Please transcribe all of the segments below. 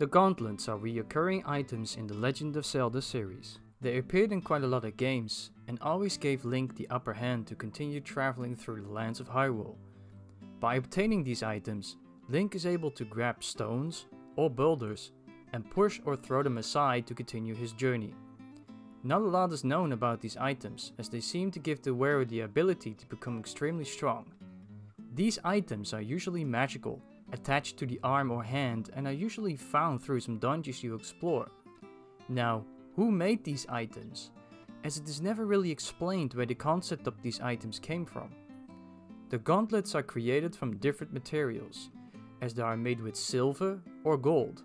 The gauntlets are reoccurring items in the Legend of Zelda series. They appeared in quite a lot of games and always gave Link the upper hand to continue traveling through the lands of Hyrule. By obtaining these items, Link is able to grab stones or boulders and push or throw them aside to continue his journey. Not a lot is known about these items, as they seem to give the wearer the ability to become extremely strong. These items are usually magical, attached to the arm or hand, and are usually found through some dungeons you explore. Now, who made these items? As it is never really explained where the concept of these items came from. The gauntlets are created from different materials, as they are made with silver or gold.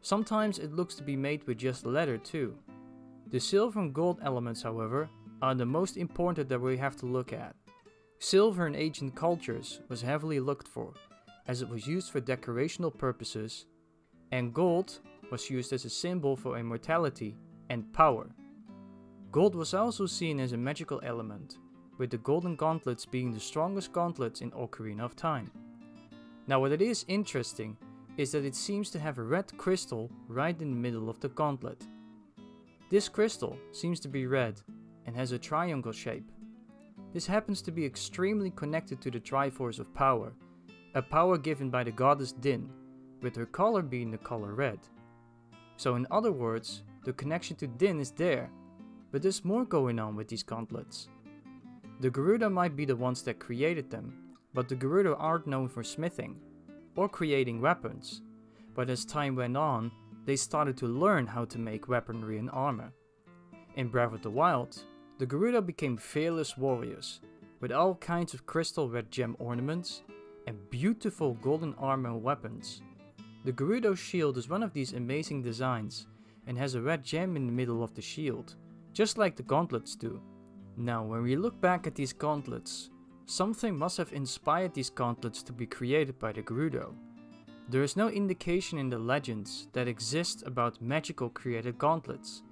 Sometimes it looks to be made with just leather too. The silver and gold elements, however, are the most important that we have to look at. Silver in ancient cultures was heavily looked for, as it was used for decorational purposes, and gold was used as a symbol for immortality and power. Gold was also seen as a magical element, with the golden gauntlets being the strongest gauntlets in Ocarina of Time. Now, what it is interesting is that it seems to have a red crystal right in the middle of the gauntlet. This crystal seems to be red and has a triangle shape. This happens to be extremely connected to the Triforce of Power, a power given by the goddess Din, with her color being the color red. So in other words, the connection to Din is there, but there's more going on with these gauntlets. The Gerudo might be the ones that created them, but the Gerudo aren't known for smithing or creating weapons, but as time went on, they started to learn how to make weaponry and armor. In Breath of the Wild, the Gerudo became fearless warriors, with all kinds of crystal red gem ornaments and beautiful golden armor and weapons. The Gerudo shield is one of these amazing designs and has a red gem in the middle of the shield, just like the gauntlets do. Now, when we look back at these gauntlets, something must have inspired these gauntlets to be created by the Gerudo. There is no indication in the legends that exists about magical created gauntlets.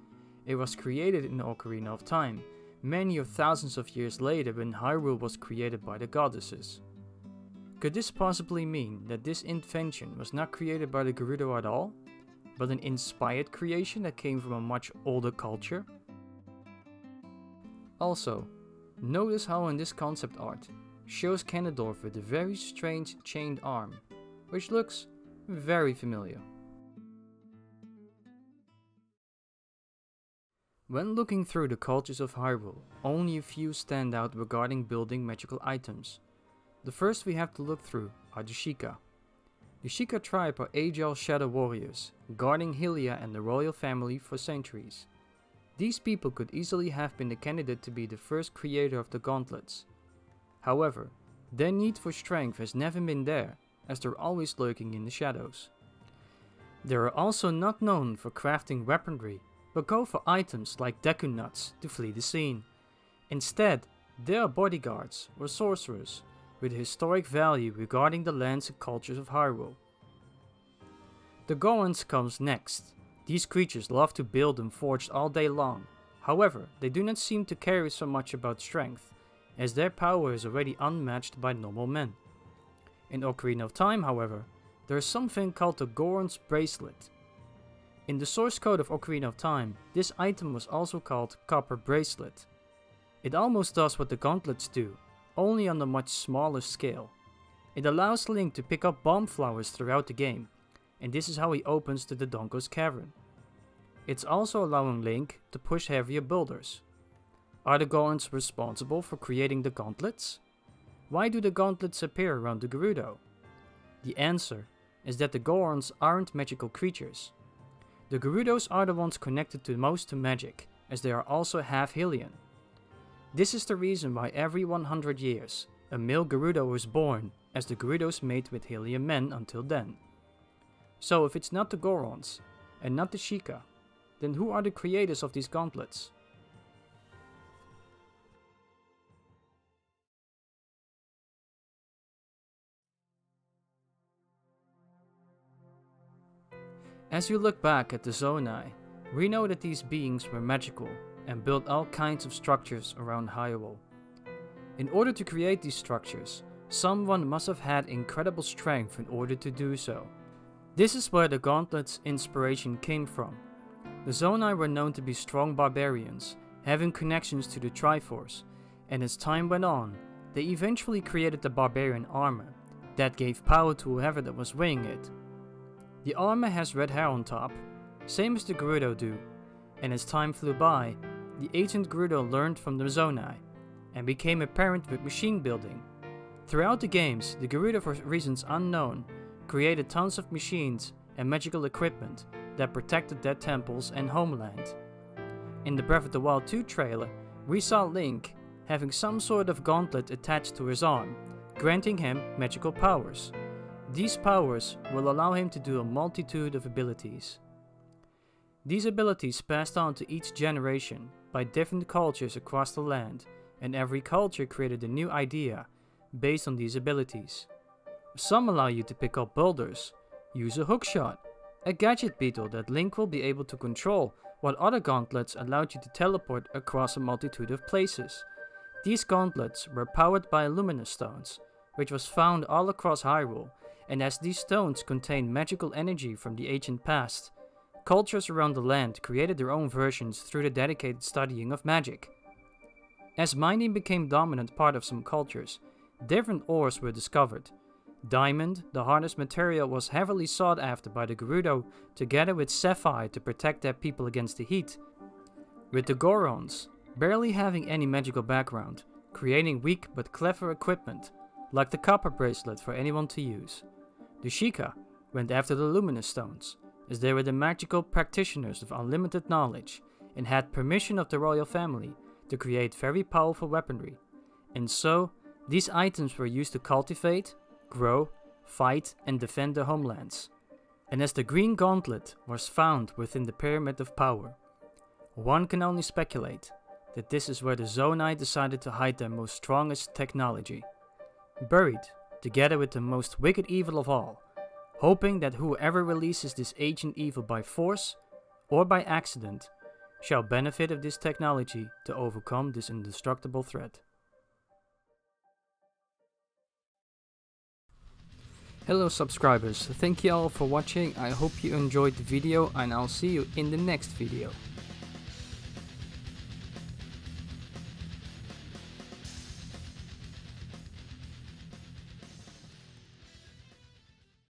It was created in Ocarina of Time, many or thousands of years later, when Hyrule was created by the goddesses. Could this possibly mean that this invention was not created by the Gerudo at all, but an inspired creation that came from a much older culture? Also, notice how in this concept art shows Ganondorf with a very strange chained arm, which looks very familiar. When looking through the cultures of Hyrule, only a few stand out regarding building magical items. The first we have to look through are the Sheikah. The Sheikah tribe are agile shadow warriors, guarding Hylia and the royal family for centuries. These people could easily have been the candidate to be the first creator of the gauntlets. However, their need for strength has never been there, as they're always lurking in the shadows. They are also not known for crafting weaponry, but go for items like Deku nuts to flee the scene. Instead, they are bodyguards or sorcerers, with historic value regarding the lands and cultures of Hyrule. The Gorons comes next. These creatures love to build and forge all day long. However, they do not seem to care so much about strength, as their power is already unmatched by normal men. In Ocarina of Time, however, there is something called the Goron's Bracelet. In the source code of Ocarina of Time, this item was also called Copper Bracelet. It almost does what the gauntlets do, only on a much smaller scale. It allows Link to pick up bomb flowers throughout the game, and this is how he opens the Dodongo's cavern. It's also allowing Link to push heavier boulders. Are the Gorons responsible for creating the gauntlets? Why do the gauntlets appear around the Gerudo? The answer is that the Gorons aren't magical creatures. The Gerudos are the ones connected to most to magic, as they are also half Hylian. This is the reason why every 100 years, a male Gerudo is born, as the Gerudos mate with Hylian men until then. So if it's not the Gorons, and not the Sheikah, then who are the creators of these gauntlets? As you look back at the Zonai, we know that these beings were magical and built all kinds of structures around Hyrule. In order to create these structures, someone must have had incredible strength in order to do so. This is where the Gauntlets' inspiration came from. The Zonai were known to be strong barbarians, having connections to the Triforce, and as time went on, they eventually created the barbarian armor, that gave power to whoever that was wearing it. The armor has red hair on top, same as the Gerudo do, and as time flew by, the ancient Gerudo learned from the Zonai, and became apparent with machine building. Throughout the games, the Gerudo, for reasons unknown, created tons of machines and magical equipment that protected their temples and homeland. In the Breath of the Wild 2 trailer, we saw Link having some sort of gauntlet attached to his arm, granting him magical powers. These powers will allow him to do a multitude of abilities. These abilities passed on to each generation by different cultures across the land, and every culture created a new idea based on these abilities. Some allow you to pick up boulders, use a hookshot, a gadget beetle that Link will be able to control, while other gauntlets allowed you to teleport across a multitude of places. These gauntlets were powered by luminous stones, which was found all across Hyrule, and as these stones contained magical energy from the ancient past, cultures around the land created their own versions through the dedicated studying of magic. As mining became dominant part of some cultures, different ores were discovered. Diamond, the hardest material, was heavily sought after by the Gerudo, together with sapphire to protect their people against the heat. With the Gorons, barely having any magical background, creating weak but clever equipment, like the Copper Bracelet for anyone to use. The Sheikah went after the luminous stones, as they were the magical practitioners of unlimited knowledge, and had permission of the royal family to create very powerful weaponry. And so, these items were used to cultivate, grow, fight and defend their homelands. And as the green gauntlet was found within the Pyramid of Power, one can only speculate that this is where the Zonai decided to hide their most strongest technology, buried together with the most wicked evil of all, hoping that whoever releases this ancient evil by force or by accident shall benefit of this technology to overcome this indestructible threat. Hello subscribers, thank you all for watching, I hope you enjoyed the video and I'll see you in the next video.